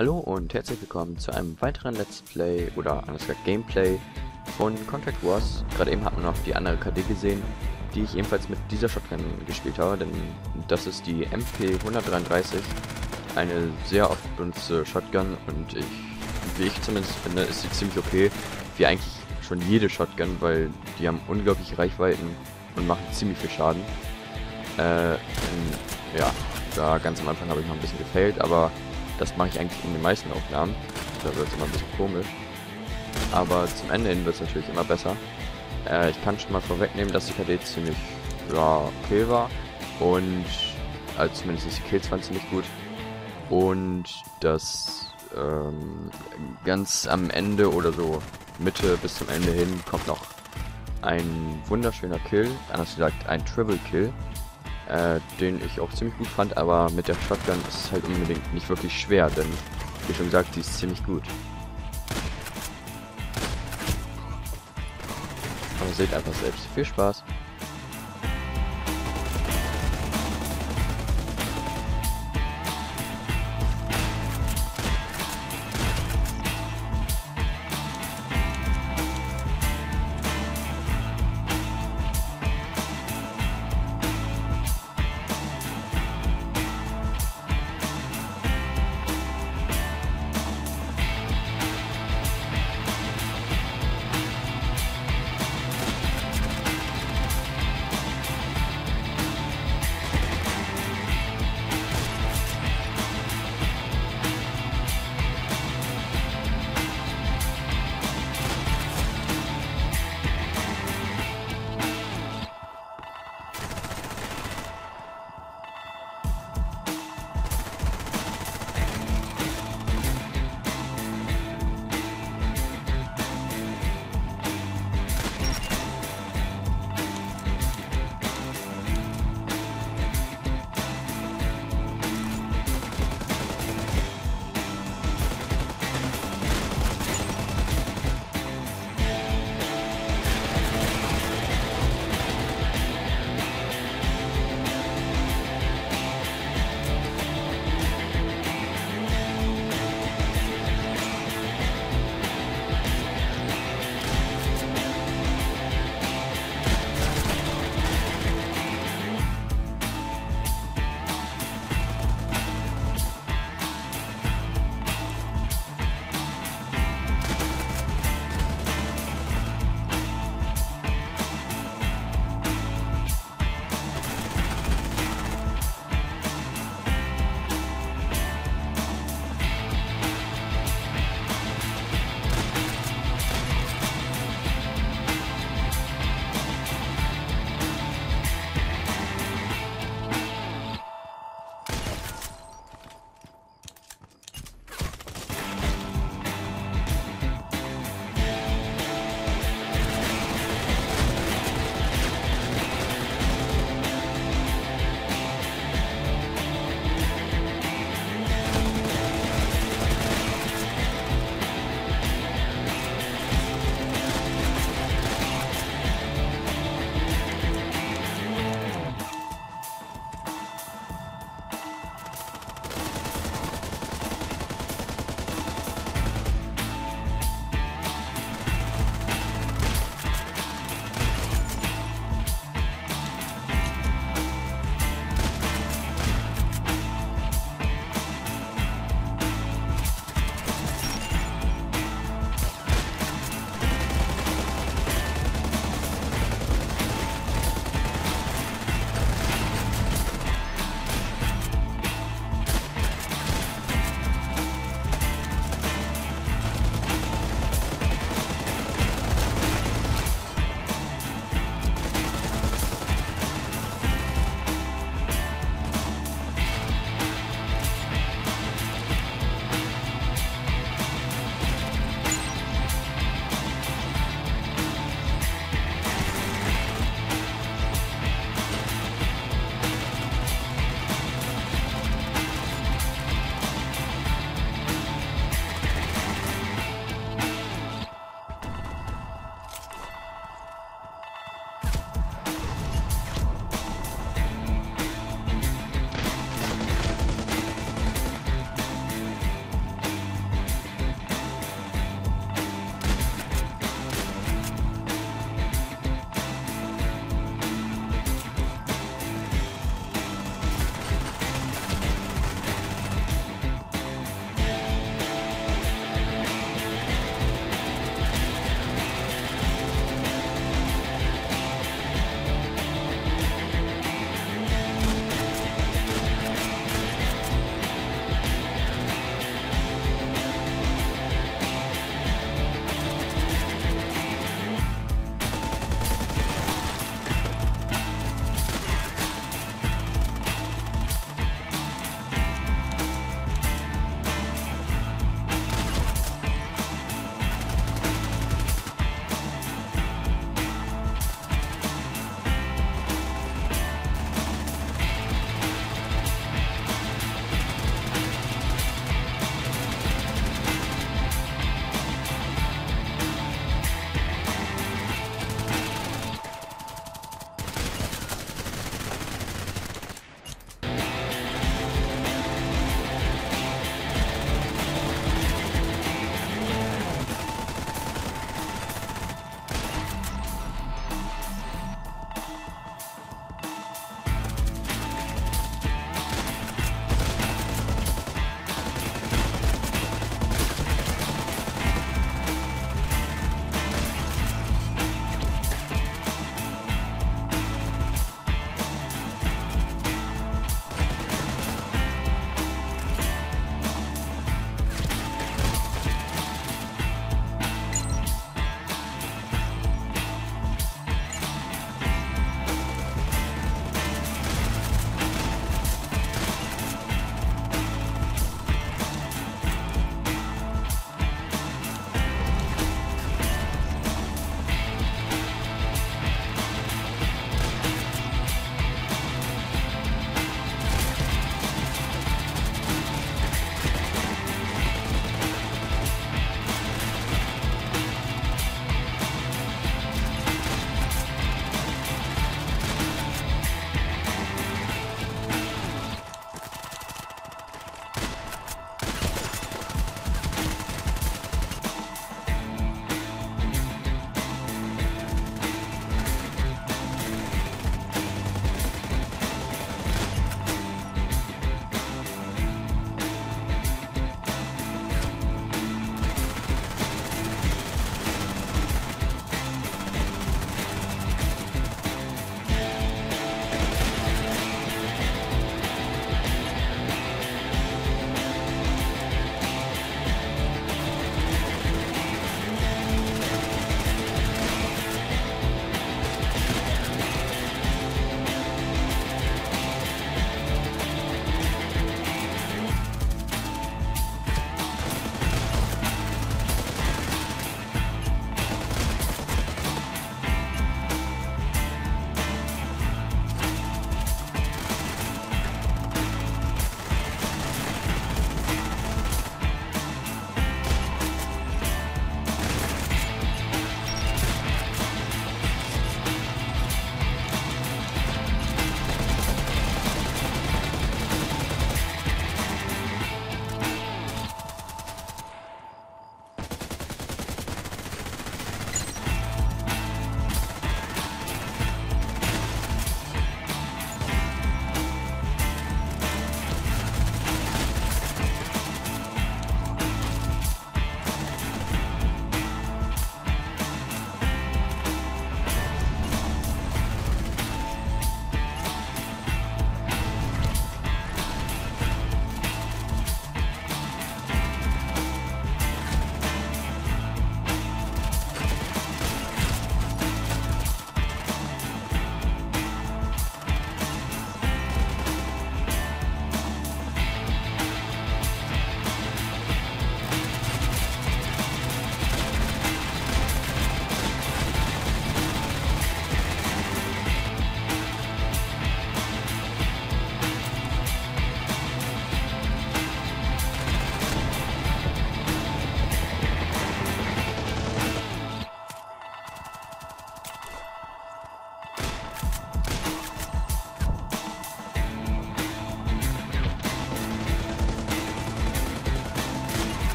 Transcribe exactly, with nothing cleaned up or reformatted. Hallo und herzlich willkommen zu einem weiteren Let's Play oder anders gesagt Gameplay von Contract Wars. Gerade eben hat man noch die andere K D gesehen, die ich ebenfalls mit dieser Shotgun gespielt habe, denn das ist die M P hundertdreiunddreißig, eine sehr oft benutzte Shotgun und ich, wie ich zumindest finde, ist sie ziemlich okay, wie eigentlich schon jede Shotgun, weil die haben unglaubliche Reichweiten und machen ziemlich viel Schaden. Äh, ja, da ganz am Anfang habe ich noch ein bisschen gefailt, aber das mache ich eigentlich in den meisten Aufnahmen. Da wird es immer ein bisschen komisch. Aber zum Ende hin wird es natürlich immer besser. Äh, ich kann schon mal vorwegnehmen, dass die K D ziemlich ja, okay war. Und also zumindest ist die Kills waren ziemlich gut. Und das ähm, ganz am Ende oder so Mitte bis zum Ende hin kommt noch ein wunderschöner Kill. Anders gesagt ein Triple Kill. Äh, den ich auch ziemlich gut fand, aber mit der Shotgun ist es halt unbedingt nicht wirklich schwer, denn wie schon gesagt, die ist ziemlich gut. Aber seht einfach selbst. Viel Spaß!